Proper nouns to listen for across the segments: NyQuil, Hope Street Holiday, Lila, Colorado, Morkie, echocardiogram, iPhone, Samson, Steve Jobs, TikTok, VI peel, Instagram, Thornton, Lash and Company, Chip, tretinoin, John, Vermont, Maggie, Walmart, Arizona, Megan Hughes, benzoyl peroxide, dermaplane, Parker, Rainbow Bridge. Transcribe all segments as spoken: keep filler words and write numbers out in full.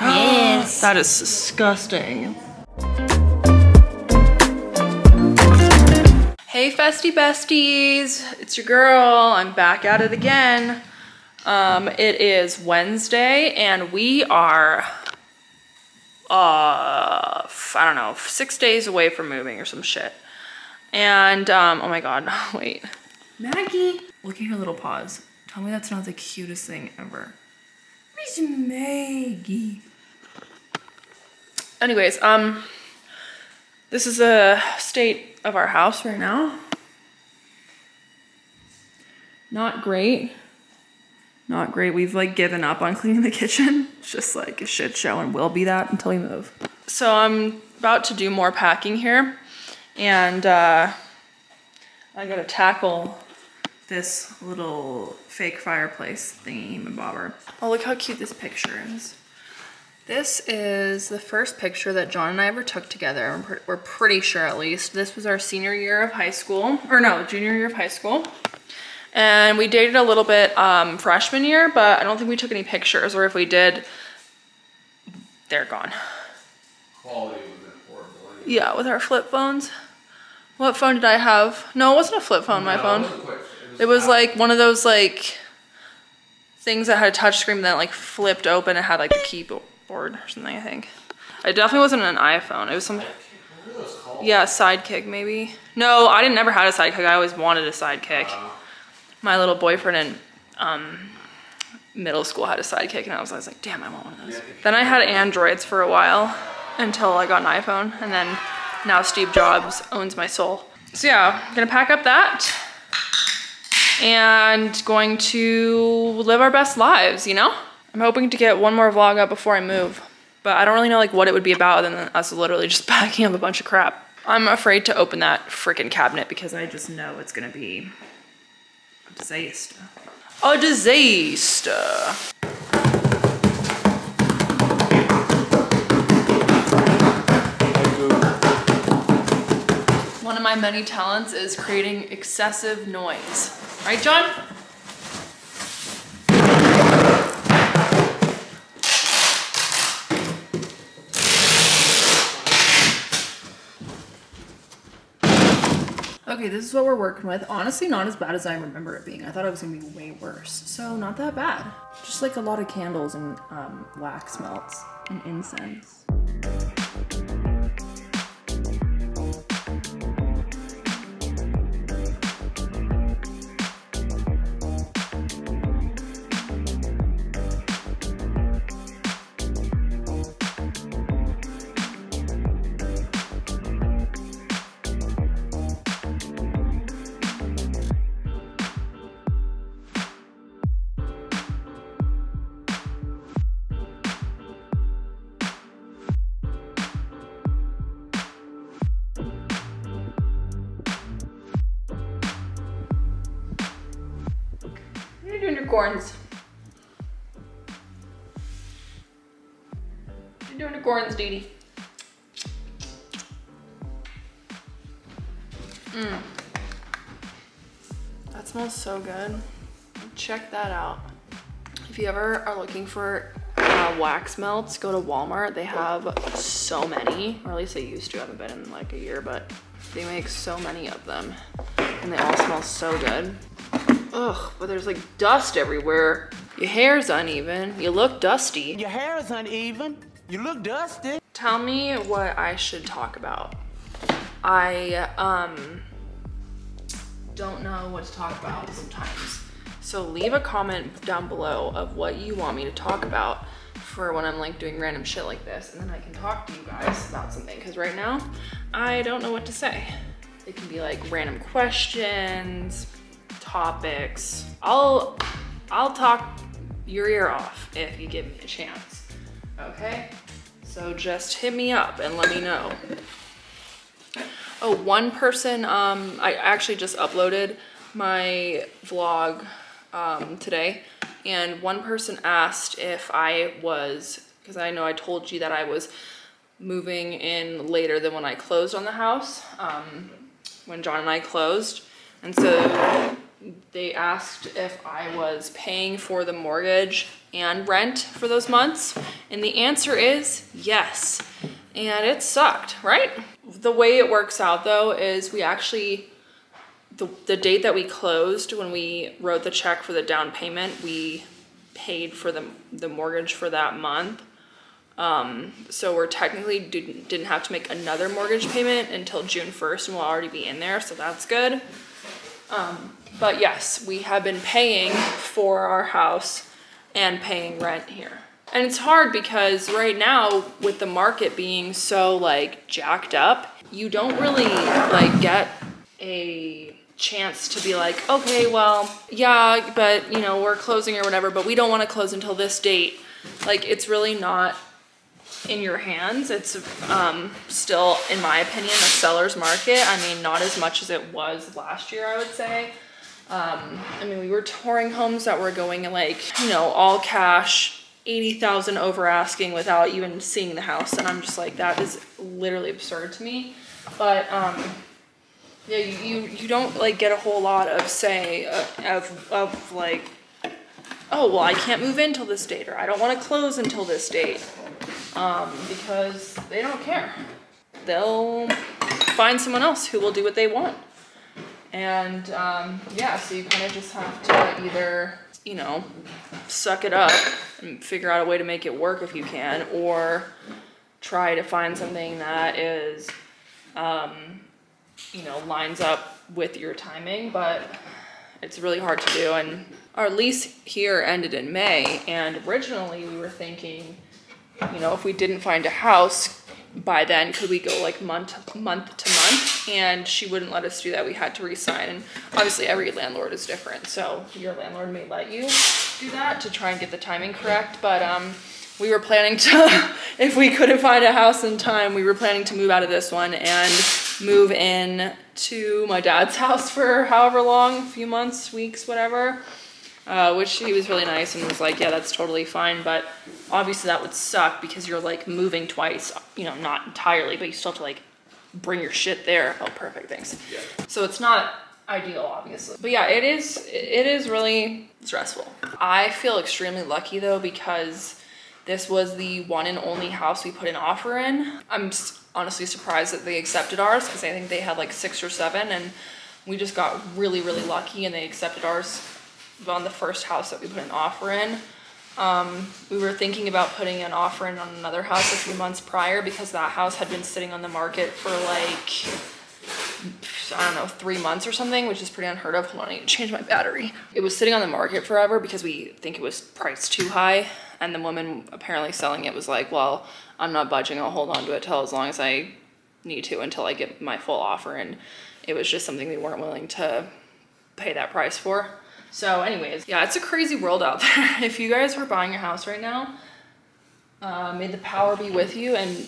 Yes. That is disgusting. Hey festy besties, it's your girl. I'm back at it again. Um, it is Wednesday and we are, uh, I don't know, six days away from moving or some shit. And, um, oh my God, wait. Maggie. Look at her little paws. Tell me that's not the cutest thing ever. Miss Maggie. Anyways, um, this is the state of our house right now. Not great. Not great. We've like given up on cleaning the kitchen. It's just like a shit show and will be that until we move. So I'm about to do more packing here. And uh, I gotta tackle this little fake fireplace thingy and bobber. Oh, look how cute this picture is. This is the first picture that John and I ever took together. We're pretty sure, at least. This was our senior year of high school, or no, junior year of high school. And we dated a little bit um, freshman year, but I don't think we took any pictures, or if we did, they're gone. Quality was horrible. Yeah, with our flip phones. What phone did I have? No, it wasn't a flip phone, no, my phone. It was, quick, it was, it was like one of those like things that had a touch screen that like flipped open and had like the keyboard or something, I think. It definitely wasn't an iPhone. It was some, yeah, Sidekick maybe. No, I didn't never had a Sidekick. I always wanted a Sidekick. Uh, my little boyfriend in um, middle school had a Sidekick and I was, I was like, damn, I want one of those. Yeah, then I had Androids for a while until I got an iPhone, and then now Steve Jobs owns my soul. So yeah, I'm gonna pack up that and going to live our best lives, you know? I'm hoping to get one more vlog up before I move, but I don't really know like what it would be about other than us literally just packing up a bunch of crap. I'm afraid to open that freaking cabinet because I just know it's gonna be a disaster. A disaster. One of my many talents is creating excessive noise. Right, John? Okay, this is what we're working with. Honestly, not as bad as I remember it being. I thought it was gonna be way worse, so not that bad. Just like a lot of candles and um, wax melts and incense. Unicorns. You're doing unicorns, Dee Dee. Mmm. That smells so good. Check that out. If you ever are looking for uh, wax melts, go to Walmart. They have so many, or at least they used to. I haven't been in like a year, but they make so many of them and they all smell so good. Ugh, but there's like dust everywhere. Your hair's uneven. You look dusty. Your hair is uneven. You look dusty. Tell me what I should talk about. I um don't know what to talk about sometimes. So leave a comment down below of what you want me to talk about for when I'm like doing random shit like this, and then I can talk to you guys about something. Cause right now, I don't know what to say. It can be like random questions, topics. I'll I'll talk your ear off if you give me a chance. Okay? So just hit me up and let me know. Oh, one person, um, I actually just uploaded my vlog um, today, and one person asked if I was, because I know I told you that I was moving in later than when I closed on the house, um, when John and I closed. And so they asked if I was paying for the mortgage and rent for those months, and the answer is yes. And it sucked, right? The way it works out though is we actually, the, the date that we closed, when we wrote the check for the down payment, we paid for the, the mortgage for that month. Um, so we're technically didn't, didn't have to make another mortgage payment until June first, and we'll already be in there, so that's good. Um, but yes, we have been paying for our house and paying rent here. And it's hard because right now, with the market being so like jacked up, you don't really like get a chance to be like, okay, well, yeah, but you know, we're closing or whatever, but we don't want to close until this date. Like, it's really not in your hands. It's um, still, in my opinion, a seller's market. I mean, not as much as it was last year, I would say. Um, I mean, we were touring homes that were going like, you know, all cash, eighty thousand over asking without even seeing the house. And I'm just like, that is literally absurd to me. But um, yeah, you, you, you don't like get a whole lot of say of, of like, oh, well, I can't move in till this date, or I don't want to close until this date, um, because they don't care. They'll find someone else who will do what they want. And um, yeah, so you kind of just have to either, you know, suck it up and figure out a way to make it work if you can, or try to find something that is, um, you know, lines up with your timing, but it's really hard to do. And our lease here ended in May, and originally we were thinking, you know, if we didn't find a house by then, could we go like month, month to month? And she wouldn't let us do that. We had to re-sign. And obviously every landlord is different, so your landlord may let you do that to try and get the timing correct. But um, we were planning to, if we couldn't find a house in time, we were planning to move out of this one and move in to my dad's house for however long, a few months, weeks, whatever, uh, which he was really nice and was like, yeah, that's totally fine. But obviously that would suck because you're like moving twice, you know, not entirely, but you still have to like bring your shit there. Oh, perfect, thanks. Yeah. So it's not ideal, obviously. But yeah, it is, it is really stressful. I feel extremely lucky though, because this was the one and only house we put an offer in. I'm honestly surprised that they accepted ours, because I think they had like six or seven, and we just got really, really lucky and they accepted ours on the first house that we put an offer in. Um, we were thinking about putting an offer in on another house a few months prior, because that house had been sitting on the market for like, I don't know, three months or something, which is pretty unheard of. Hold on, I need to change my battery. It was sitting on the market forever because we think it was priced too high. And the woman apparently selling it was like, well, I'm not budging. I'll hold on to it till as long as I need to, until I get my full offer. And it was just something we weren't willing to pay that price for. So anyways, yeah, it's a crazy world out there. If you guys are buying a house right now, uh, may the power be with you. And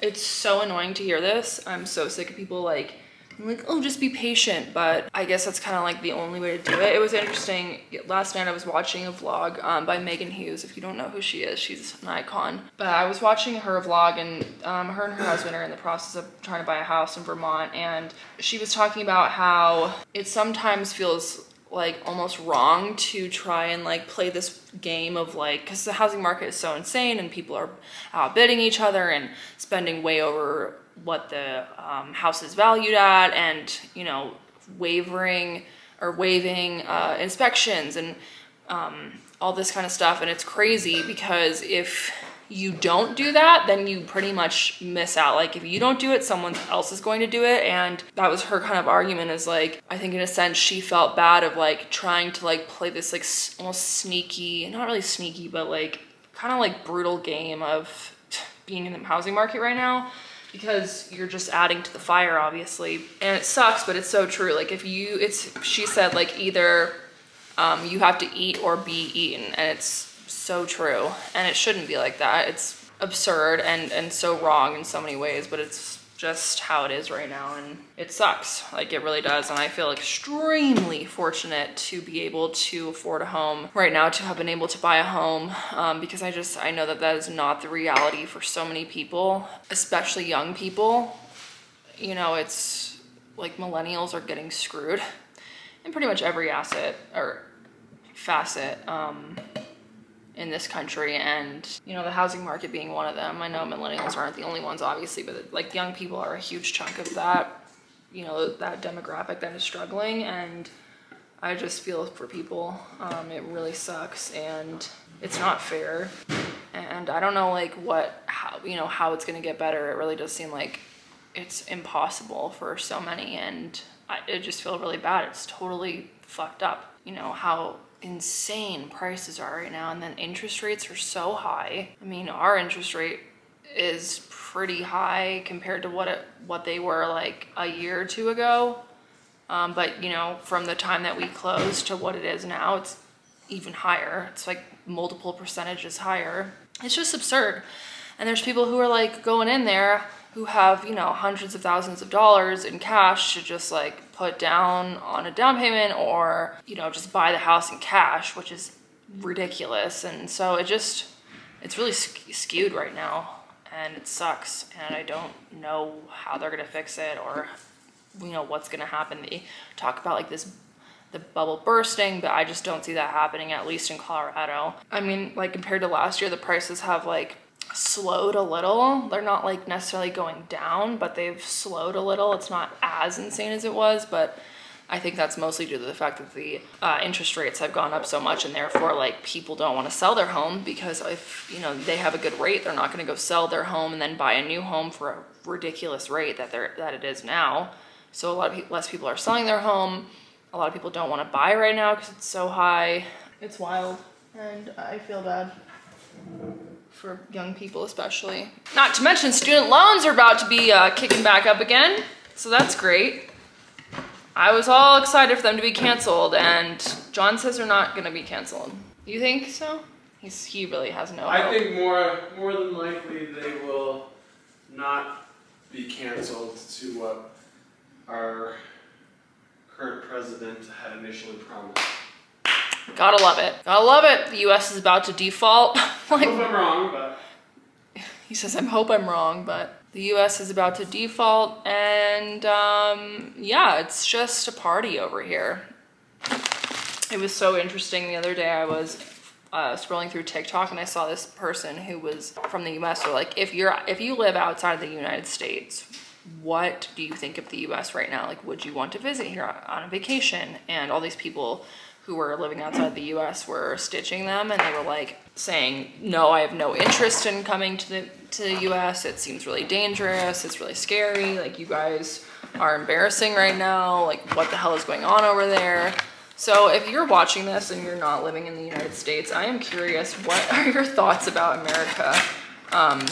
it's so annoying to hear this. I'm so sick of people like, I'm like, oh, just be patient. But I guess that's kind of like the only way to do it. It was interesting. Last night I was watching a vlog um, by Megan Hughes. If you don't know who she is, she's an icon. But I was watching her vlog, and um, her and her husband are in the process of trying to buy a house in Vermont. And she was talking about how it sometimes feels like almost wrong to try and like play this game of like, because the housing market is so insane and people are outbidding each other and spending way over what the um, house is valued at, and you know, wavering or waiving uh, inspections and um, all this kind of stuff. And it's crazy because if you don't do that, then you pretty much miss out. Like if you don't do it, someone else is going to do it. And that was her kind of argument, is like, I think in a sense she felt bad of like trying to like play this like almost sneaky, not really sneaky, but like kind of like brutal game of being in the housing market right now, because you're just adding to the fire, obviously. And it sucks, but it's so true. Like if you, it's, she said like either um, you have to eat or be eaten, and it's so true. And it shouldn't be like that. It's absurd and, and so wrong in so many ways, but it's just how it is right now. And it sucks, like it really does. And I feel extremely fortunate to be able to afford a home right now, to have been able to buy a home, um, because I just, I know that that is not the reality for so many people, especially young people. You know, it's like millennials are getting screwed. in pretty much every asset or facet um, in this country, and you know, the housing market being one of them. I know millennials aren't the only ones, obviously, but like young people are a huge chunk of that, you know, that demographic that is struggling, and I just feel for people. Um, it really sucks, and it's not fair. And I don't know, like, what, how, you know, how it's gonna get better. It really does seem like it's impossible for so many, and I, I just feel really bad. It's totally fucked up, you know, how insane prices are right now, and then interest rates are so high. I mean, our interest rate is pretty high compared to what it, what they were like a year or two ago. Um, but, you know, from the time that we closed to what it is now, it's even higher. It's like multiple percentages higher. It's just absurd. And there's people who are like going in there who have, you know, hundreds of thousands of dollars in cash to just like put down on a down payment, or, you know, just buy the house in cash, which is ridiculous. And so it just, it's really skewed right now, and it sucks. And I don't know how they're going to fix it, or you know, what's going to happen. They talk about like this, the bubble bursting, but I just don't see that happening, at least in Colorado. I mean, like compared to last year, the prices have like slowed a little. They're not like necessarily going down, but they've slowed a little. It's not as insane as it was, but I think that's mostly due to the fact that the uh, interest rates have gone up so much, and therefore like people don't want to sell their home, because if, you know, they have a good rate, they're not going to go sell their home and then buy a new home for a ridiculous rate that they're, that it is now. So a lot of pe- less people are selling their home. A lot of people don't want to buy right now because it's so high. It's wild, and I feel bad for young people especially. Not to mention student loans are about to be uh, kicking back up again, so that's great. I was all excited for them to be canceled, and John says they're not going to be canceled. You think so? He's, he really has no I hope. think more, more than likely they will not be canceled to what our current president had initially promised. Gotta love it. Gotta love it. The U S is about to default. Like, I hope I'm wrong, but... He says, I hope I'm wrong, but the U S is about to default, and um, yeah, it's just a party over here. It was so interesting. The other day I was uh, scrolling through TikTok, and I saw this person who was from the U S. So like, if you're, if you live outside of the United States, what do you think of the U S right now? Like, would you want to visit here on a vacation? And all these people who were living outside the U S were stitching them, and they were like saying, no, I have no interest in coming to the, to the U S. It seems really dangerous. It's really scary. Like, you guys are embarrassing right now. Like, what the hell is going on over there? So if you're watching this and you're not living in the United States, I am curious, what are your thoughts about America? Um,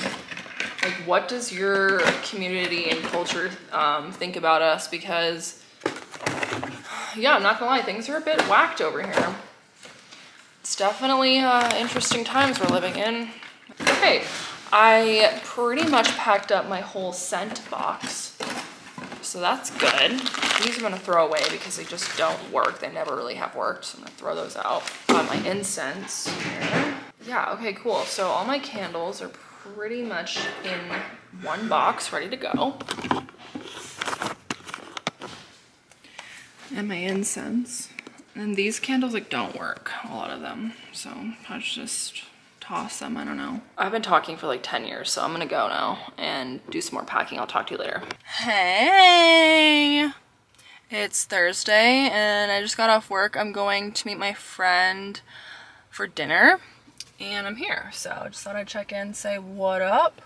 Like, what does your community and culture um, think about us? Because, yeah, I'm not gonna lie, things are a bit whacked over here. It's definitely uh, interesting times we're living in. Okay, I pretty much packed up my whole scent box, so that's good. These I'm gonna throw away because they just don't work. They never really have worked, so I'm gonna throw those out. Got my incense here. Yeah, okay, cool. So all my candles are pretty pretty much in one box, ready to go. And my incense. And these candles, like, don't work, a lot of them. So I'll just toss them, I don't know. I've been talking for like ten years, so I'm gonna go now and do some more packing. I'll talk to you later. Hey! It's Thursday, and I just got off work. I'm going to meet my friend for dinner. And I'm here, so I just thought I'd check in, say what up.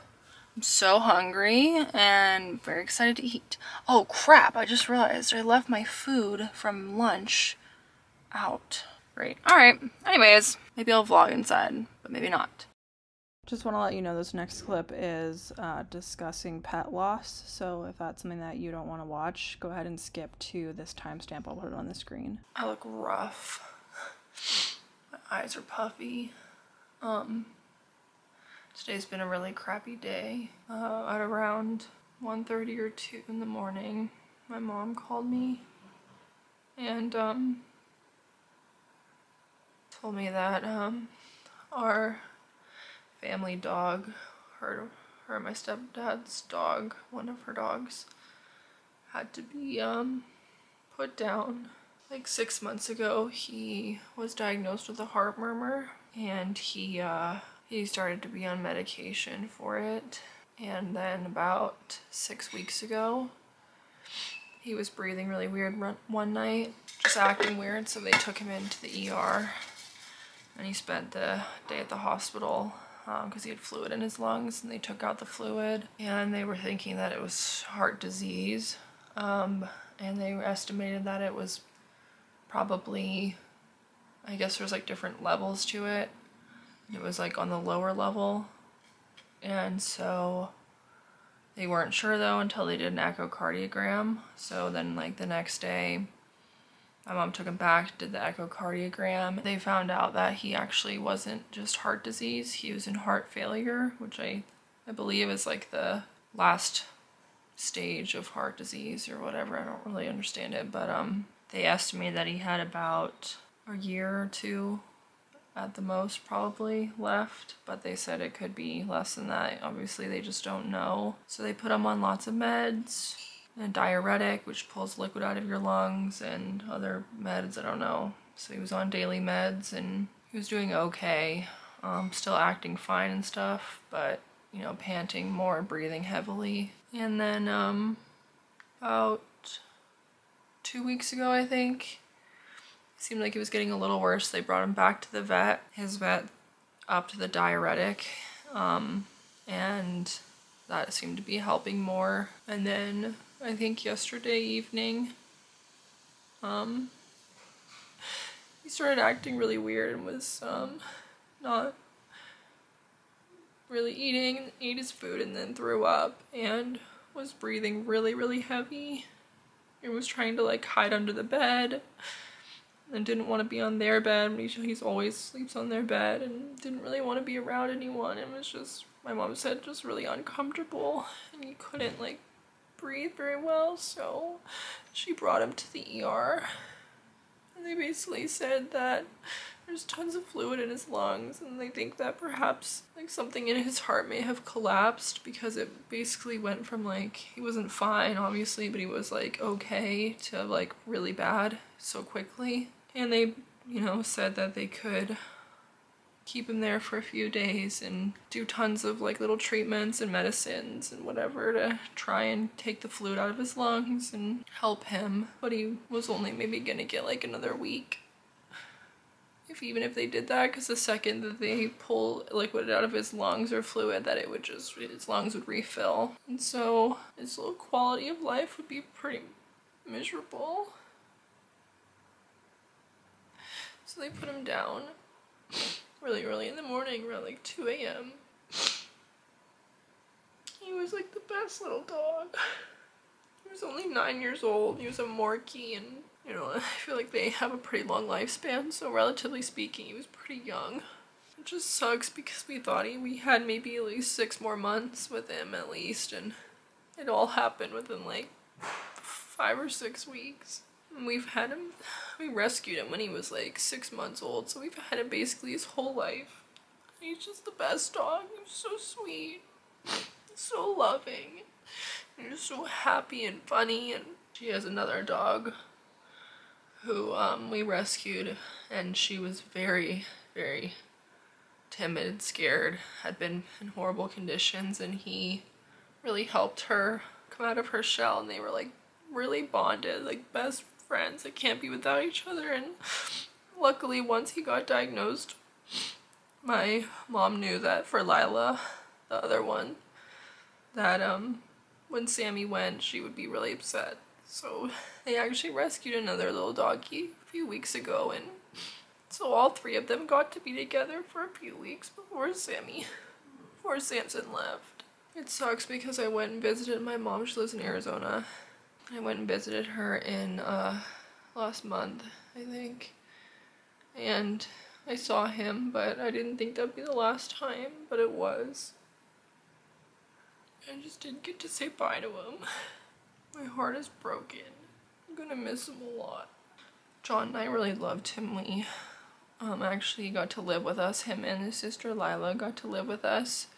I'm so hungry and very excited to eat. Oh crap, I just realized I left my food from lunch out. Great. Alright, anyways, maybe I'll vlog inside, but maybe not. Just want to let you know this next clip is uh, discussing pet loss, so if that's something that you don't want to watch, go ahead and skip to this timestamp. I'll put it on the screen. I look rough. My eyes are puffy. Um, today's been a really crappy day. Uh, at around one thirty or two in the morning, my mom called me and, um, told me that, um, our family dog, her, her, my stepdad's dog, one of her dogs, had to be, um, put down. like six months ago, he was diagnosed with a heart murmur, and he uh, he started to be on medication for it. And then about six weeks ago, he was breathing really weird one night, just acting weird, so they took him into the E R, and he spent the day at the hospital because um, he had fluid in his lungs, and they took out the fluid, and they were thinking that it was heart disease, um, and they estimated that it was probably, I guess there's like different levels to it, it was like on the lower level, and so they weren't sure though until they did an echocardiogram. So then like the next day, my mom took him back, did the echocardiogram. They found out that he actually wasn't just heart disease, he was in heart failure, which I, I believe is like the last stage of heart disease or whatever. I don't really understand it, but um, they estimated that he had about a year or two at the most probably left, but they said it could be less than that. Obviously they just don't know. So they put him on lots of meds, and a diuretic, which pulls liquid out of your lungs, and other meds, I don't know. So he was on daily meds and he was doing okay, um, still acting fine and stuff, but you know, panting more, breathing heavily. And then um, about two weeks ago, I think, seemed like he was getting a little worse. They brought him back to the vet. His vet upped the diuretic, um, and that seemed to be helping more. And then I think yesterday evening, um, he started acting really weird and was um, not really eating, ate his food and then threw up, and was breathing really, really heavy. He was trying to like hide under the bed, and didn't want to be on their bed. He's always sleeps on their bed, and didn't really want to be around anyone, and was just, my mom said, just really uncomfortable, and he couldn't like breathe very well, so she brought him to the E R, and they basically said that there's tons of fluid in his lungs, and they think that perhaps like something in his heart may have collapsed, because it basically went from like, he wasn't fine obviously, but he was like okay to like really bad so quickly. And they, you know, said that they could keep him there for a few days and do tons of like little treatments and medicines and whatever to try and take the fluid out of his lungs and help him. But he was only maybe gonna get like another week, if even if they did that, because the second that they pull liquid out of his lungs or fluid, that it would just, his lungs would refill. And so his little quality of life would be pretty miserable. So they put him down really early in the morning, around like two A M He was like the best little dog. He was only nine years old. He was a Morkie, and you know, I feel like they have a pretty long lifespan, so relatively speaking, he was pretty young. It just sucks because we thought he, we had maybe at least six more months with him at least, and it all happened within like five or six weeks. We've had him, we rescued him when he was like six months old, so we've had him basically his whole life. He's just the best dog. He's so sweet, so loving, and just so happy and funny. And she has another dog who um, we rescued, and she was very, very timid, scared, had been in horrible conditions, and he really helped her come out of her shell, and they were like really bonded, like best friends that can't be without each other. And luckily, once he got diagnosed, my mom knew that for Lila, the other one, that um when Sammy went, she would be really upset. So they actually rescued another little doggy a few weeks ago, and so all three of them got to be together for a few weeks before Sammy, before Samson left. It sucks because I went and visited my mom. She lives in Arizona. I went and visited her in uh, last month, I think, and I saw him, but I didn't think that'd be the last time, but it was. I just didn't get to say bye to him. My heart is broken. I'm gonna miss him a lot. John and I really loved him. We um, actually got to live with us. Him and his sister Lila got to live with us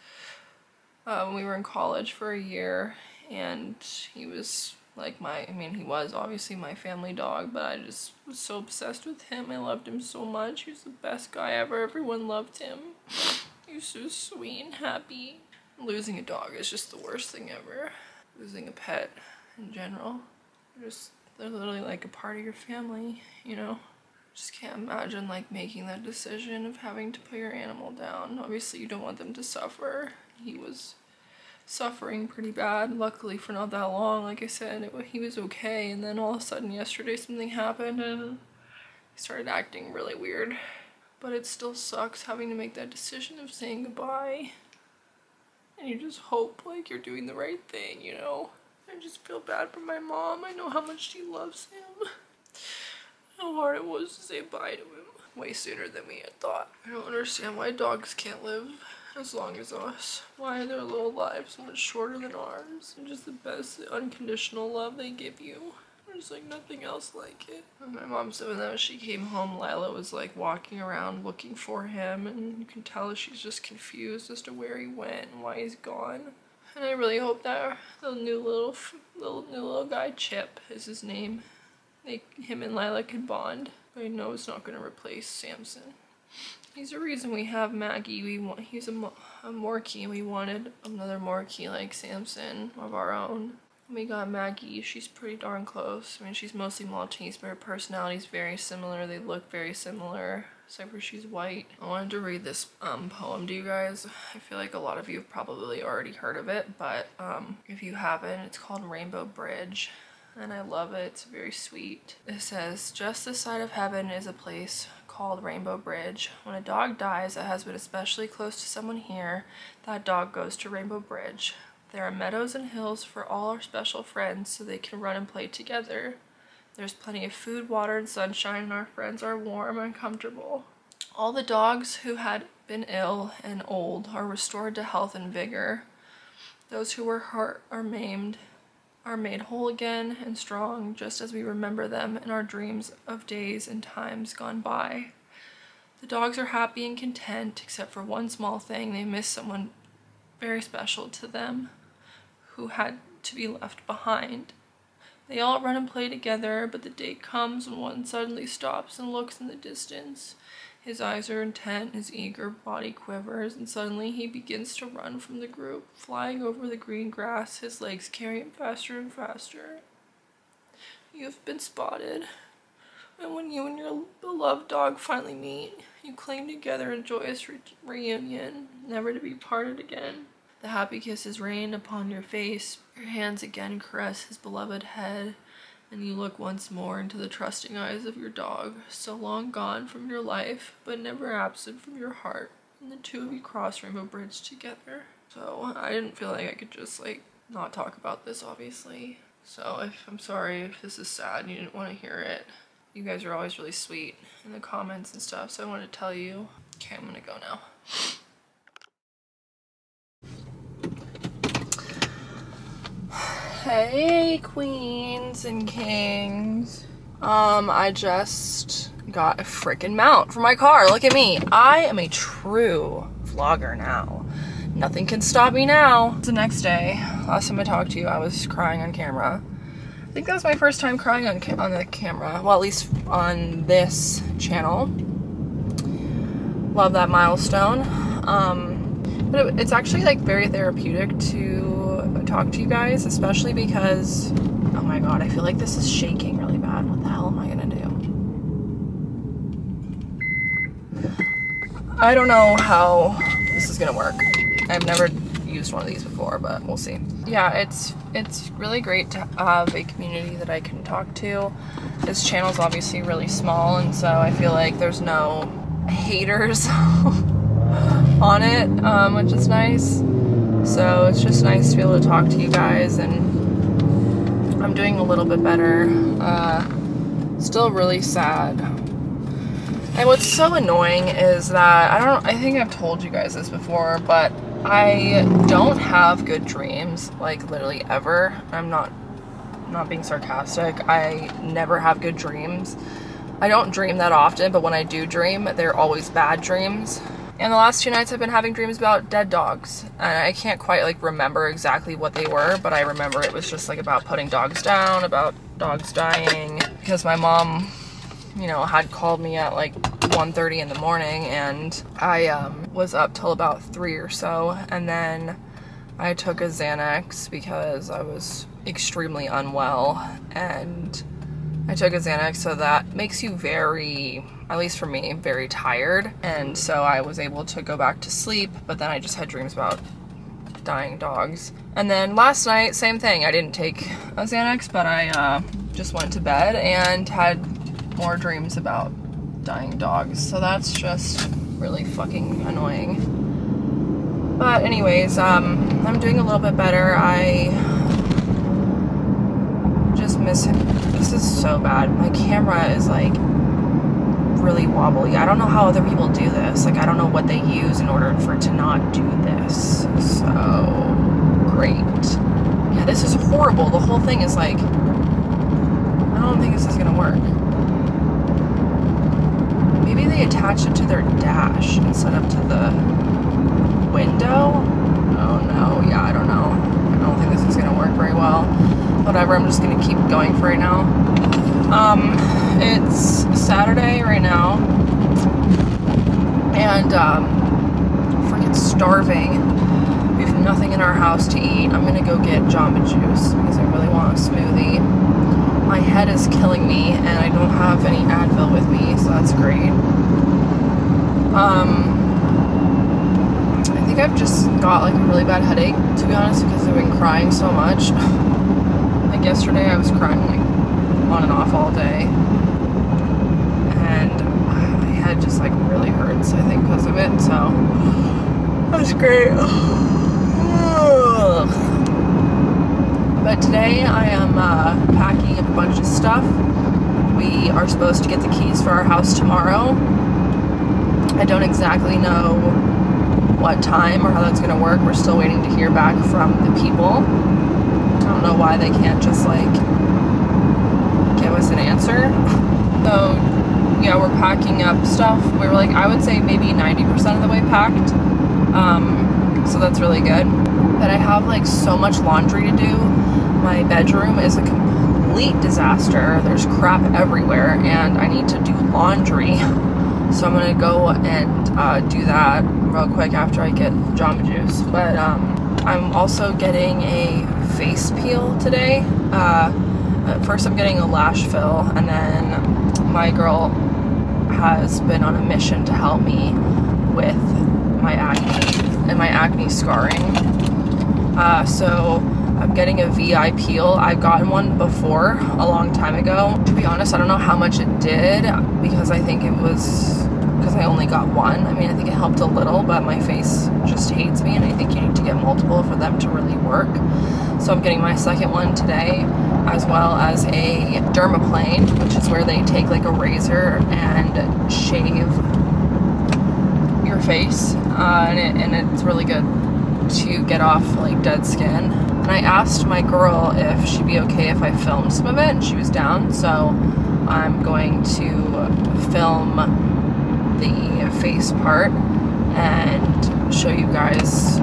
uh, when we were in college for a year, and he was like my, I mean, he was obviously my family dog, but I just was so obsessed with him. I loved him so much. He was the best guy ever. Everyone loved him. He was so sweet and happy. Losing a dog is just the worst thing ever. Losing a pet in general. They're just, they're literally like a part of your family, you know? Just can't imagine like making that decision of having to put your animal down. Obviously you don't want them to suffer. He was suffering pretty bad, luckily for not that long. Like I said, it, he was okay, and then all of a sudden yesterday something happened and he started acting really weird. But it still sucks having to make that decision of saying goodbye. And you just hope like you're doing the right thing, you know? I just feel bad for my mom. I know how much she loves him. How hard it was to say bye to him. Way sooner than we had thought. I don't understand why dogs can't live as long as us. Why are their little lives so much shorter than ours? And just the best unconditional love they give you. There's like nothing else like it. And my mom said when she came home, Lila was like walking around looking for him, and you can tell she's just confused as to where he went and why he's gone. And I really hope that the new little little new little guy, Chip is his name, they, him and Lila can bond. But I know it's not going to replace Samson. He's the reason we have Maggie. We want, he's a, a Morkie, and we wanted another Morkie like Samson of our own. We got Maggie. She's pretty darn close. I mean, she's mostly Maltese, but her personality's very similar. They look very similar, except for she's white. I wanted to read this um, poem to you guys. I feel like a lot of you have probably already heard of it, but um, if you haven't, it's called Rainbow Bridge, and I love it. It's very sweet. It says, just this side of heaven is a place called Rainbow Bridge. When a dog dies that has been especially close to someone here, that dog goes to Rainbow Bridge. There are meadows and hills for all our special friends so they can run and play together. There's plenty of food, water, and sunshine, and our friends are warm and comfortable. All the dogs who had been ill and old are restored to health and vigor. Those who were hurt or maimed are made whole again and strong, just as we remember them in our dreams of days and times gone by. The dogs are happy and content, except for one small thing. They miss someone very special to them, who had to be left behind. They all run and play together, but the day comes when one suddenly stops and looks in the distance. His eyes are intent, his eager body quivers, and suddenly he begins to run from the group, flying over the green grass, his legs carry him faster and faster. You have been spotted, and when you and your beloved dog finally meet, you cling together in joyous re reunion, never to be parted again. The happy kisses rain upon your face, your hands again caress his beloved head, and you look once more into the trusting eyes of your dog, so long gone from your life, but never absent from your heart, and the two of you cross Rainbow Bridge together. So, I didn't feel like I could just, like, not talk about this, obviously. So, if I'm sorry if this is sad and you didn't want to hear it. You guys are always really sweet in the comments and stuff, so I wanted to tell you. Okay, I'm gonna go now. Hey queens and kings. Um, I just got a freaking mount for my car. Look at me. I am a true vlogger now. Nothing can stop me now. It's the next day. Last time I talked to you, I was crying on camera. I think that was my first time crying on, ca on the camera. Well, at least on this channel. Love that milestone. Um, but it, it's actually like very therapeutic to talk to you guys, especially because, oh my god, I feel like this is shaking really bad. What the hell am I gonna do? I don't know how this is gonna work. I've never used one of these before, but we'll see. Yeah, it's it's really great to have a community that I can talk to. This channel's obviously really small, and so I feel like there's no haters on it, um, which is nice. So it's just nice to be able to talk to you guys, and I'm doing a little bit better. Uh, still really sad. And what's so annoying is that, I don't, I think I've told you guys this before, but I don't have good dreams, like literally ever. I'm not, not being sarcastic. I never have good dreams. I don't dream that often, but when I do dream, they're always bad dreams. And the last two nights I've been having dreams about dead dogs. And I can't quite like remember exactly what they were, but I remember it was just like about putting dogs down, about dogs dying. Because my mom, you know, had called me at like one thirty in the morning, and I um, was up till about three or so, and then I took a Xanax because I was extremely unwell, and I took a Xanax, so that makes you very, at least for me, very tired, and so I was able to go back to sleep, but then I just had dreams about dying dogs. And then last night, same thing. I didn't take a Xanax, but I uh, just went to bed and had more dreams about dying dogs, so that's just really fucking annoying. But anyways, um, I'm doing a little bit better. I just miss him. This is so bad. My camera is like really wobbly. I don't know how other people do this. Like, I don't know what they use in order for it to not do this. So great. Yeah, this is horrible. The whole thing is like, I don't think this is gonna work. Maybe they attach it to their dash instead of to the window? Oh no, yeah, I don't know. I don't think this is gonna work very well. Whatever, I'm just gonna keep going for right now. Um, it's Saturday right now, and um, I'm freaking starving. We have nothing in our house to eat. I'm gonna go get Jamba Juice because I really want a smoothie. My head is killing me, and I don't have any Advil with me, so that's great. Um, I think I've just got, like, a really bad headache, to be honest, because I've been crying so much. Like, yesterday I was crying, like, on and off all day. And my head just, like, really hurts, I think, because of it, so that's great. But today I am uh, packing up a bunch of stuff. We are supposed to get the keys for our house tomorrow. I don't exactly know what time or how that's going to work. We're still waiting to hear back from the people. I don't know why they can't just like give us an answer. So yeah, we're packing up stuff. We were like, I would say maybe ninety percent of the way packed. Um, so that's really good. But I have like so much laundry to do. My bedroom is a complete disaster. There's crap everywhere, and I need to do laundry. So I'm gonna go and uh, do that real quick after I get Jamba Juice. But um, I'm also getting a face peel today. Uh, first I'm getting a lash fill, and then my girl has been on a mission to help me with my acne and my acne scarring. Uh, so I'm getting a V I peel. I've gotten one before a long time ago. To be honest, I don't know how much it did because I think it was because I only got one. I mean, I think it helped a little, but my face just hates me, and I think you need to get multiple for them to really work. So I'm getting my second one today, as well as a dermaplane, which is where they take like a razor and shave your face, uh, and, it, and it's really good to get off like dead skin. And I asked my girl if she'd be okay if I filmed some of it, and she was down, so I'm going to film the face part and show you guys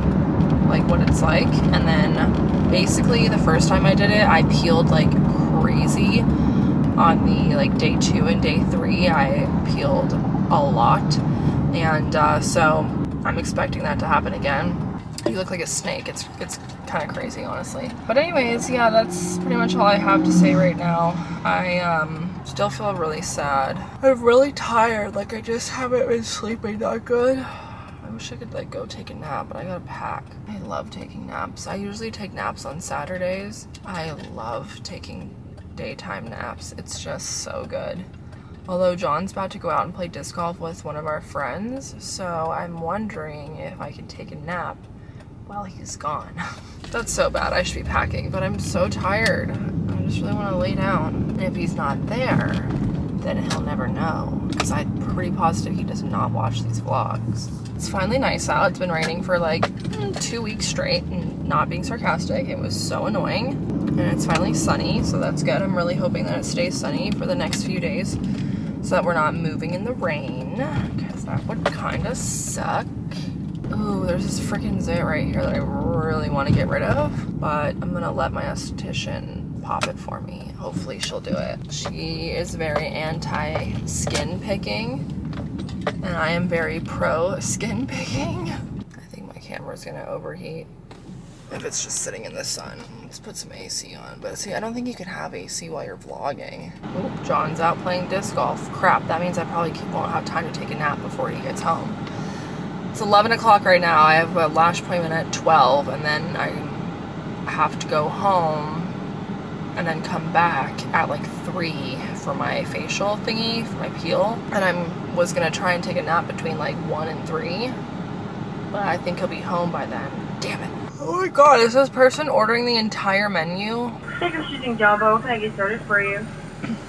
like what it's like. And then basically the first time I did it, I peeled like crazy. On the like day two and day three, I peeled a lot, and uh, so I'm expecting that to happen again. You look like a snake. It's it's kind of crazy, honestly. But anyways, yeah, that's pretty much all I have to say right now. I um, still feel really sad. I'm really tired. Like, I just haven't been sleeping that good. I wish I could, like, go take a nap, but I gotta pack. I love taking naps. I usually take naps on Saturdays. I love taking daytime naps. It's just so good. Although John's about to go out and play disc golf with one of our friends, so I'm wondering if I can take a nap well, he's gone. That's so bad. I should be packing, but I'm so tired. I just really want to lay down. And if he's not there, then he'll never know, because I'm pretty positive he does not watch these vlogs. It's finally nice out. It's been raining for like two weeks straight, and not being sarcastic, it was so annoying. And it's finally sunny, so that's good. I'm really hoping that it stays sunny for the next few days so that we're not moving in the rain, because that would kind of suck. Ooh, there's this freaking zit right here that I really want to get rid of, but I'm gonna let my esthetician pop it for me. Hopefully she'll do it. She is very anti-skin picking, and I am very pro-skin picking. I think my camera's gonna overheat if it's just sitting in the sun. Let's put some A C on. But see, I don't think you can have A C while you're vlogging. Oh, John's out playing disc golf. Crap, that means I probably won't have time to take a nap before he gets home. It's eleven o'clock right now. I have a lash appointment at twelve, and then I have to go home and then come back at like three for my facial thingy, for my peel. And I was gonna try and take a nap between like one and three, but I think he'll be home by then. Damn it. Oh my god, is this person ordering the entire menu? Thank you for choosing Jumbo. Can I get started for you?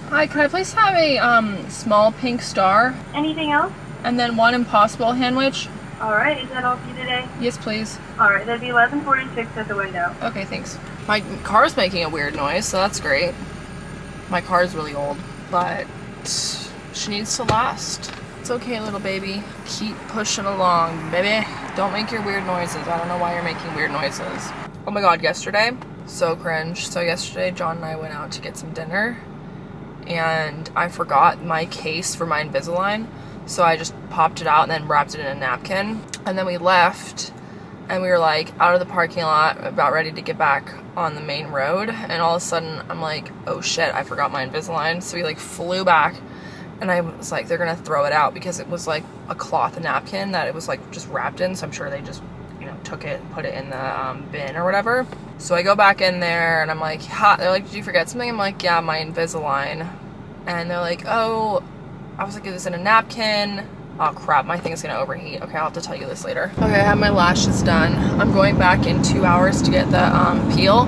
Hi, could I please have a um, small pink star? Anything else? And then one impossible handwich. Alright, is that all for you today? Yes, please. Alright, that'd be eleven forty-six at the window. Okay, thanks. My car's making a weird noise, so that's great. My car's really old, but she needs to last. It's okay, little baby. Keep pushing along, baby. Don't make your weird noises. I don't know why you're making weird noises. Oh my god, yesterday, so cringe. So yesterday, John and I went out to get some dinner, and I forgot my case for my Invisalign. So I just popped it out and then wrapped it in a napkin. And then we left, and we were like out of the parking lot, about ready to get back on the main road. And all of a sudden I'm like, oh shit, I forgot my Invisalign. So we like flew back, and I was like, they're gonna throw it out because it was like a cloth napkin that it was like just wrapped in. So I'm sure they just, you know, took it and put it in the um, bin or whatever. So I go back in there and I'm like, ha, they're like, did you forget something? I'm like, yeah, my Invisalign. And they're like, oh, I was like, is this in a napkin? Oh crap, my thing's gonna overheat. Okay, I'll have to tell you this later. Okay, I have my lashes done. I'm going back in two hours to get the um, peel.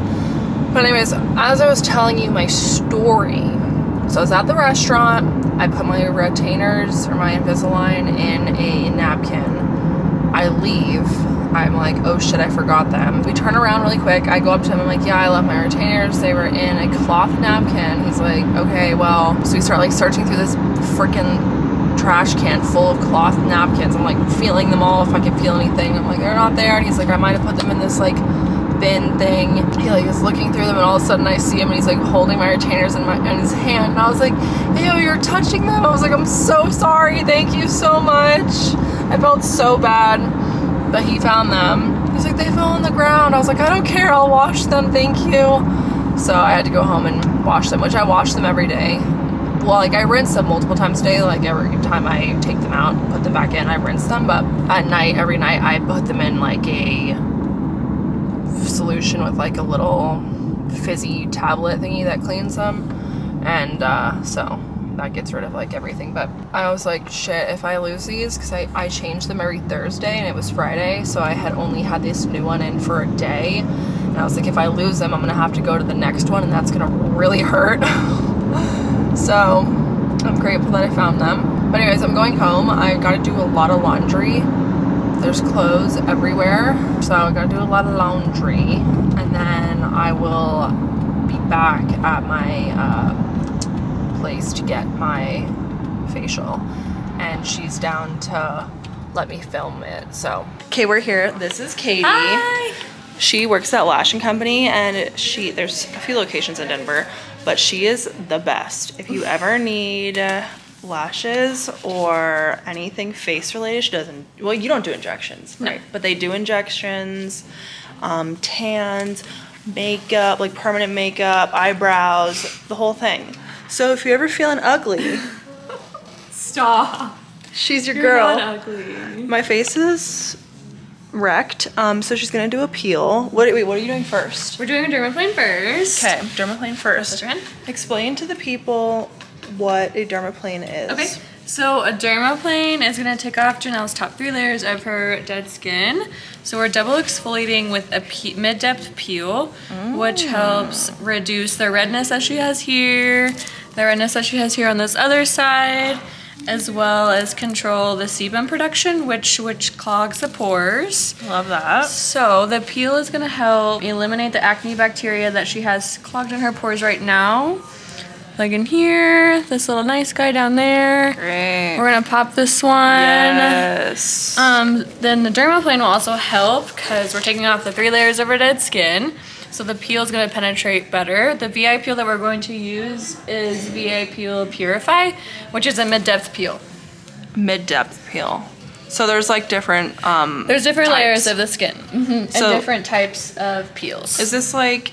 But anyways, as I was telling you my story, so I was at the restaurant, I put my retainers or my Invisalign in a napkin. I leave, I'm like, oh shit, I forgot them. We turn around really quick, I go up to him, I'm like, yeah, I left my retainers, they were in a cloth napkin. He's like, okay, well, so we start like searching through this freaking trash can full of cloth napkins. I'm like feeling them all if I can feel anything. I'm like, they're not there. And he's like, I might have put them in this like bin thing. He like was looking through them, and all of a sudden I see him, and he's like holding my retainers in my in his hand, and I was like, ew, you're touching them. I was like, I'm so sorry, thank you so much. I felt so bad. But he found them. He's like, they fell on the ground. I was like, I don't care, I'll wash them, thank you. So I had to go home and wash them, which I wash them every day. Well, like I rinse them multiple times a day. Like every time I take them out, put them back in, I rinse them. But at night, every night, I put them in like a solution with like a little fizzy tablet thingy that cleans them. And uh, so that gets rid of like everything. But I was like, shit, if I lose these, because I, I change them every Thursday, and it was Friday, so I had only had this new one in for a day. And I was like, if I lose them, I'm gonna have to go to the next one, and that's gonna really hurt. So I'm grateful that I found them. But anyways, I'm going home. I gotta do a lot of laundry. There's clothes everywhere, so I gotta do a lot of laundry, and then I will be back at my uh, place to get my facial, and she's down to let me film it. So okay, we're here. This is Kadie. Hi. She works at Lash and Company, and she there's a few locations in Denver, but she is the best. If you ever need lashes or anything face related, she doesn't, well, you don't do injections, right? No. But they do injections, um, tans, makeup, like permanent makeup, eyebrows, the whole thing. So if you're ever feeling ugly, stop. She's your you're girl. Not ugly. My face is wrecked, um, so she's gonna do a peel. What, wait, what are you doing first? We're doing a dermaplane first. Okay, dermaplane first. Explain to the people what a dermaplane is. Okay, so a dermaplane is gonna take off Janelle's top three layers of her dead skin. So we're double exfoliating with a pe mid-depth peel, mm. which helps reduce the redness that she has here, the redness that she has here on this other side, as well as control the sebum production, which which clogs the pores. Love that. So the peel is gonna help eliminate the acne bacteria that she has clogged in her pores right now. Like in here, this little nice guy down there. Great. We're gonna pop this one. Yes. Um, then the dermaplane will also help because we're taking off the three layers of our dead skin. So the peel is going to penetrate better. The V I peel that we're going to use is V I peel Purify, which is a mid-depth peel. Mid-depth peel. So there's like different um There's different types. layers of the skin. Mm-hmm. So and different types of peels. Is this like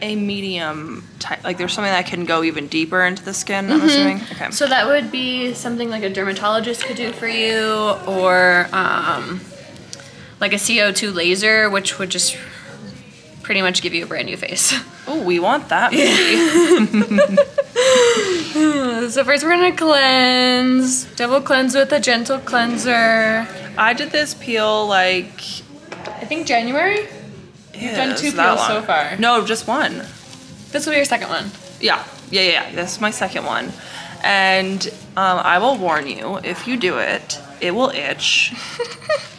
a medium type? Like there's something that can go even deeper into the skin, mm-hmm. I'm assuming? Okay. So that would be something like a dermatologist could do for you, or um, like a C O two laser, which would just pretty much give you a brand new face. Oh, we want that, baby. So first we're gonna cleanse, double cleanse with a gentle cleanser. I did this peel like, I think January? Yeah, you've done two peels long. so far. No, just one. This will be your second one. Yeah, yeah, yeah, yeah. This is my second one. And um, I will warn you, if you do it, it will itch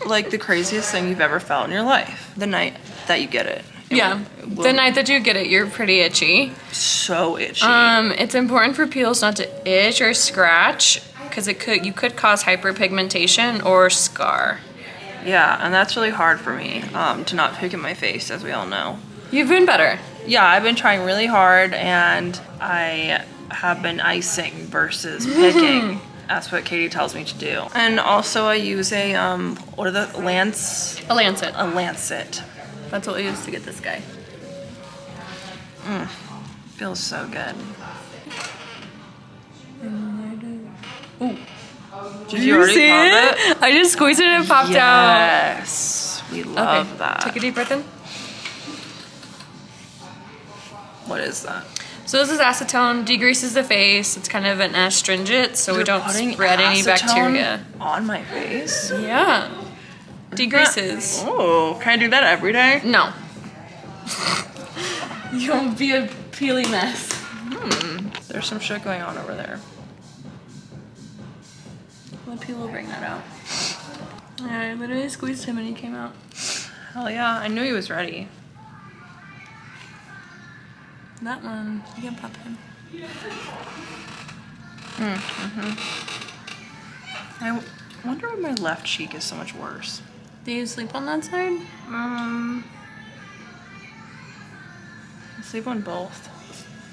like the craziest thing you've ever felt in your life. The night that you get it. It yeah, will, will the night that you get it, you're pretty itchy. So itchy. Um, it's important for peels not to itch or scratch because it could you could cause hyperpigmentation or scar. Yeah, and that's really hard for me um, to not pigment my face, as we all know. You've been better. Yeah, I've been trying really hard, and I have been icing versus picking. That's what Kadie tells me to do. And also, I use a um, what are the lance? A lancet. A lancet. That's what we used to get this guy. Mm, feels so good. Ooh. Did you, you already see pop it? it? I just squeezed it and it popped yes. out. Yes, we love okay. that. Take a deep breath in. What is that? So this is acetone, degreases the face. It's kind of an astringent, so You're we don't spread any bacteria. On my face? Yeah. Degreases. Oh, can I do that every day? No. You'll be a peely mess. Hmm. There's some shit going on over there. Well, peel will bring that out. I literally squeezed him and he came out. Hell yeah, I knew he was ready. That one, you can pop him. Mm, mm-hmm. I, w I wonder why my left cheek is so much worse. Do you sleep on that side? Um, I sleep on both.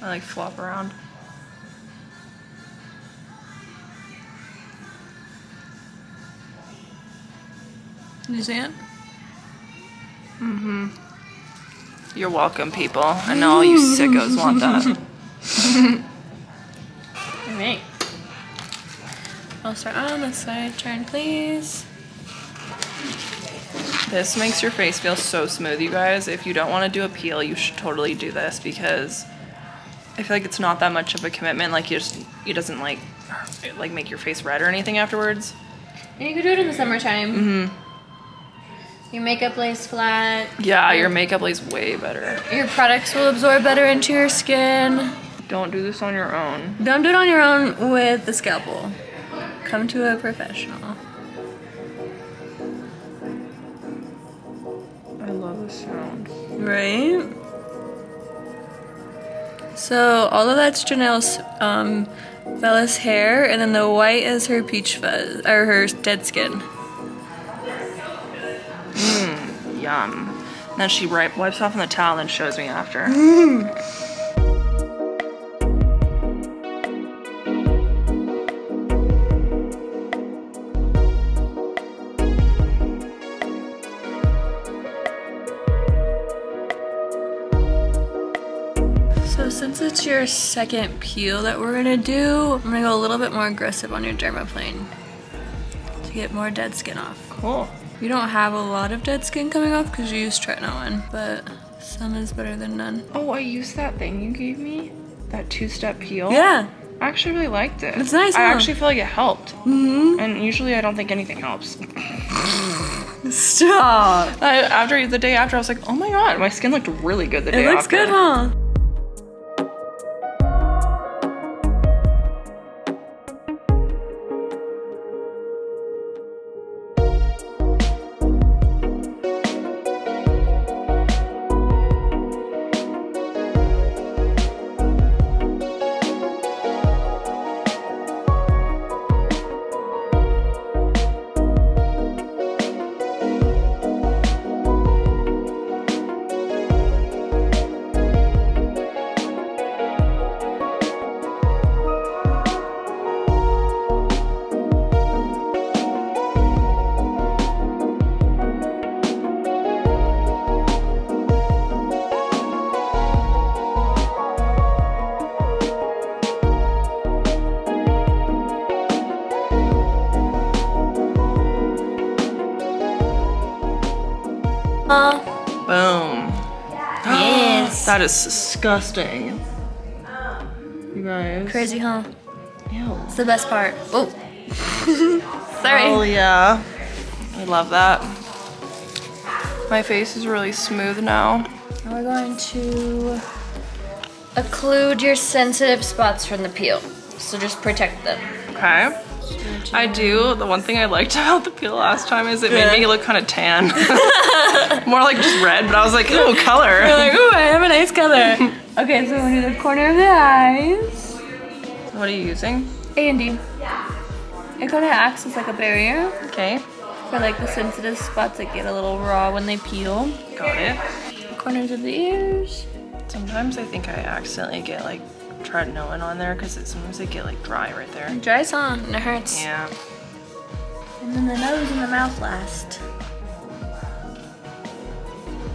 I like flop around. Can you see it? Mm-hmm. You're welcome, people. I know all you sickos want that. All right. I'll start on this side. Turn, please. This makes your face feel so smooth, you guys. If you don't want to do a peel, you should totally do this because I feel like it's not that much of a commitment. Like, you just, it doesn't, like, like make your face red or anything afterwards. And you could do it in the summertime. Mm-hmm. Your makeup lays flat. Yeah, your makeup lays way better. Your products will absorb better into your skin. Don't do this on your own. Don't do it on your own with the scalpel. Come to a professional. I love the sound. Right? So all of that's Janelle's um, Bella's hair, and then the white is her peach fuzz, or her dead skin. Mmm, yum. And then she wipe, wipes off on the towel and shows me after. Mm. It's your second peel that we're gonna do. I'm gonna go a little bit more aggressive on your dermaplane to get more dead skin off. Cool. You don't have a lot of dead skin coming off because you use tretinoin, but some is better than none. Oh, I used that thing you gave me, that two-step peel. Yeah. I actually really liked it. It's nice. I huh? actually feel like it helped. Mm-hmm. And usually I don't think anything helps. Stop. I, after the day after, I was like, oh my god, my skin looked really good the day after. It looks good, huh? That is disgusting. You guys. Crazy, huh? Ew. It's the best part. Oh. Sorry. Oh yeah. I love that. My face is really smooth now. Now we're going to occlude your sensitive spots from the peel. So just protect them. Okay. I do. The one thing I liked about the peel last time is it yeah. made me look kind of tan. More like just red, but I was like, ooh, color. You're like, ooh, I have a nice color. Okay, so we're gonna do the corner of the eyes. What are you using? A and D. It kind of acts as like a barrier. Okay. For like the sensitive spots that get a little raw when they peel. Got it. The corners of the ears. Sometimes I think I accidentally get like tretinoin on there because it sometimes they get like dry right there. It dries on and it hurts. Yeah. And then the nose and the mouth last.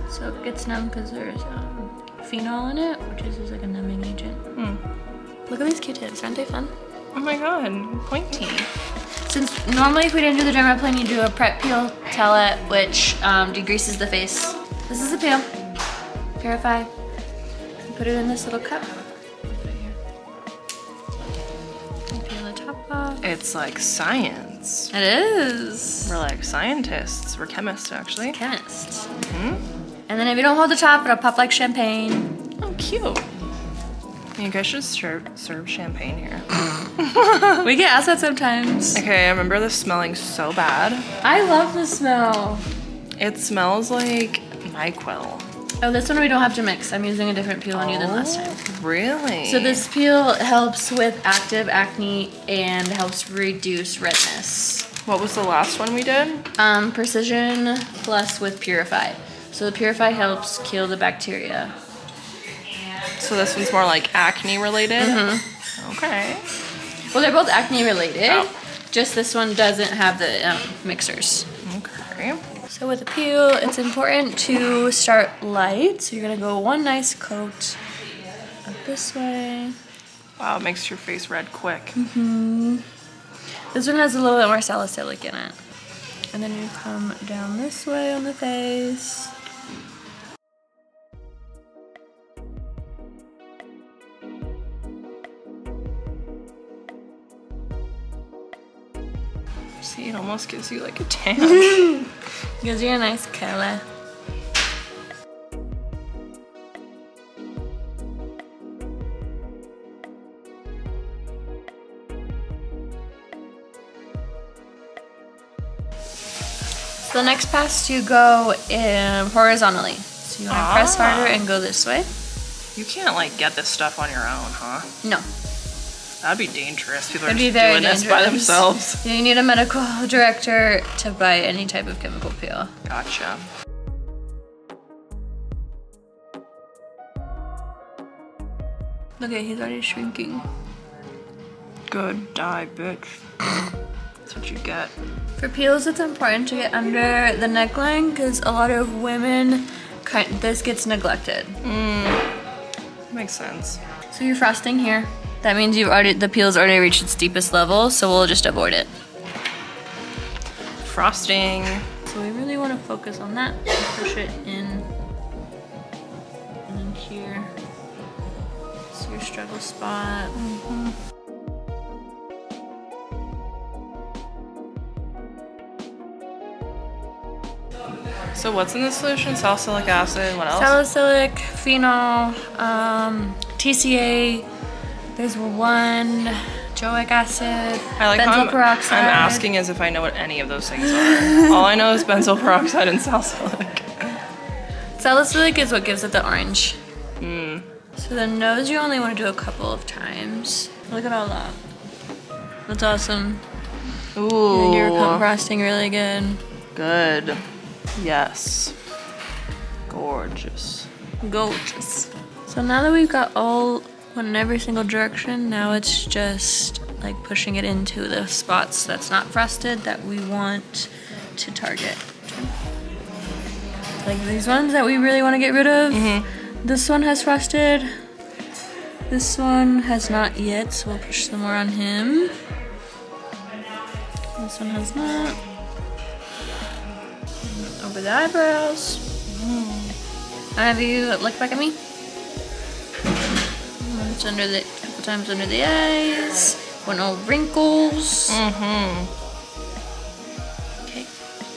So it gets numb because there's um, phenol in it, which is just like a numbing agent. Hmm. Look at these Q-tips, aren't they fun? Oh my god, pointy. Since normally if we didn't do the dermaplane, you do a prep peel, tell it, which um, degreases the face. This is the peel. Purify. Put it in this little cup. It's like science. It is. We're like scientists. We're chemists, actually. Chemists. Mm-hmm. And then if you don't hold the top, it'll pop like champagne. Oh, cute. You guys should serve, serve champagne here. We get asked that sometimes. Okay, I remember this smelling so bad. I love the smell. It smells like NyQuil. Oh, this one we don't have to mix. I'm using a different peel on oh, you than last time. Really? So this peel helps with active acne and helps reduce redness. What was the last one we did? Um, Precision Plus with Purify. So the Purify helps kill the bacteria. So this one's more like acne related? Mm-hmm. Okay. Well, they're both acne related. Oh. Just this one doesn't have the um, mixers. Okay. So with a peel, it's important to start light. So you're gonna go one nice coat up this way. Wow, it makes your face red quick. Mm-hmm. This one has a little bit more salicylic in it. And then you come down this way on the face. See, it almost gives you like a tan. Gives you a nice color. So the next pass you go in horizontally. So you want to ah. press harder and go this way. You can't like get this stuff on your own, huh? No. That'd be dangerous. People It'd are just doing dangerous. This by themselves. You need a medical director to buy any type of chemical peel. Gotcha. Look at, he's already shrinking. Good die, bitch. That's what you get. For peels, it's important to get under the neckline because a lot of women, this gets neglected. Mm. Makes sense. So you're frosting here. That means you've already, the peel's already reached its deepest level, so we'll just avoid it. Frosting. So we really want to focus on that. Push it in, and then here. It's your struggle spot. Mm-hmm. So what's in this solution? Salicylic acid. What else? Salicylic, phenol, um, T C A. There's one, jojoba acid, I like benzoyl I'm, peroxide. I'm asking as if I know what any of those things are. All I know is benzoyl peroxide and salicylic. Salicylic is what gives it the orange. Mm. So the nose you only want to do a couple of times. Look at all that. That's awesome. Ooh. You're compressing really good. Good. Yes. Gorgeous. Gorgeous. So now that we've got all in every single direction, now it's just like pushing it into the spots that's not frosted that we want to target. Like these ones that we really want to get rid of. Mm-hmm. This one has frosted. This one has not yet, so we'll push some more on him. This one has not. Over the eyebrows. Mm. Have you looked back at me? times under the a couple times under the eyes. Want all wrinkles. Mm-hmm. Okay.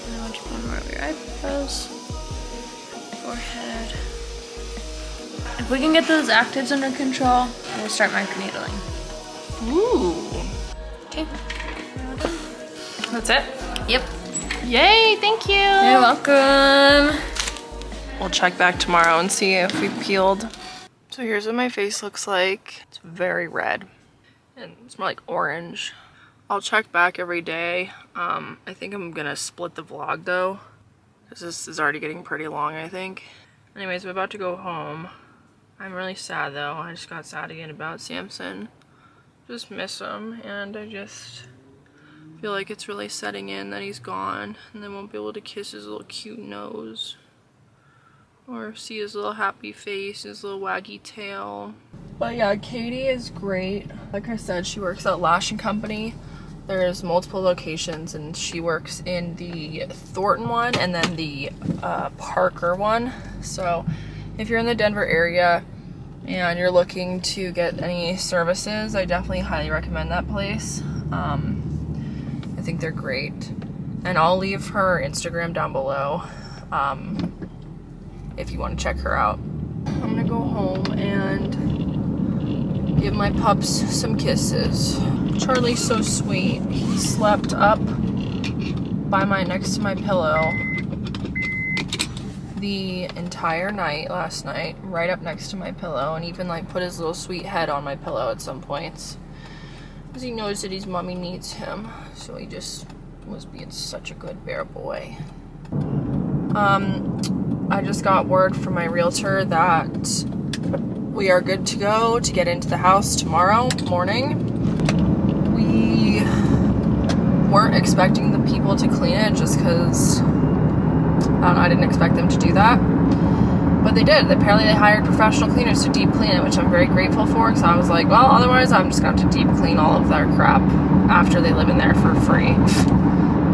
And I want you to put more over your eyebrows, forehead. If we can get those actives under control, we'll start microneedling. Ooh. Okay. That's it? Yep. Yay, thank you. You're welcome. We'll check back tomorrow and see if we peeled. So here's what my face looks like. It's very red and it's more like orange. I'll check back every day. Um, I think I'm gonna split the vlog though, because this is already getting pretty long, I think. Anyways, we're about to go home. I'm really sad though. I just got sad again about Samson. Just miss him, and I just feel like it's really setting in that he's gone, and then won't be able to kiss his little cute nose or see his little happy face, his little waggy tail. But yeah, Kadie is great. Like I said, she works at Lash and Company. There's multiple locations, and she works in the Thornton one and then the uh, Parker one. So if you're in the Denver area and you're looking to get any services, I definitely highly recommend that place. Um, I think they're great. And I'll leave her Instagram down below um, if you want to check her out. I'm gonna go home and give my pups some kisses. Charlie's so sweet. He slept up by my next to my pillow the entire night last night, right up next to my pillow, and even like put his little sweet head on my pillow at some points because he knows that his mommy needs him. So he just was being such a good bear boy. Um, I just got word from my realtor that we are good to go to get into the house tomorrow morning. We weren't expecting the people to clean it just because Um, I didn't expect them to do that, but they did. Apparently they hired professional cleaners to deep clean it, which I'm very grateful for, because I was like, well, otherwise I'm just going to have to deep clean all of their crap after they live in there for free.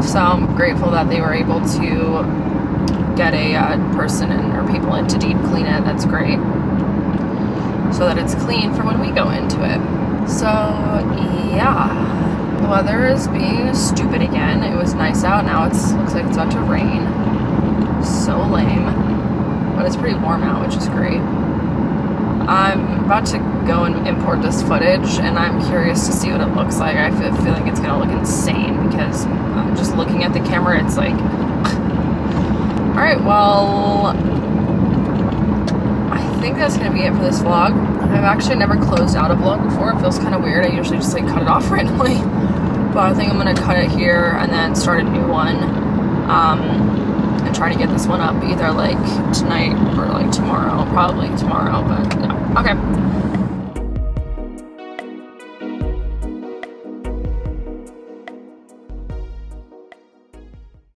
So I'm grateful that they were able to get a uh, person in, or people in, to deep clean it. That's great. So that it's clean for when we go into it. So yeah, the weather is being stupid again. It was nice out, now it's looks like it's about to rain. So lame, but it's pretty warm out, which is great. I'm about to go and import this footage, and I'm curious to see what it looks like. I feel, feel like it's gonna look insane, because I'm just looking at the camera, it's like all right, well, I think that's gonna be it for this vlog. I've actually never closed out a vlog before. It feels kind of weird. I usually just like cut it off randomly, but I think I'm gonna cut it here and then start a new one. um And try to get this one up either like tonight or like tomorrow, probably tomorrow, but yeah. Okay.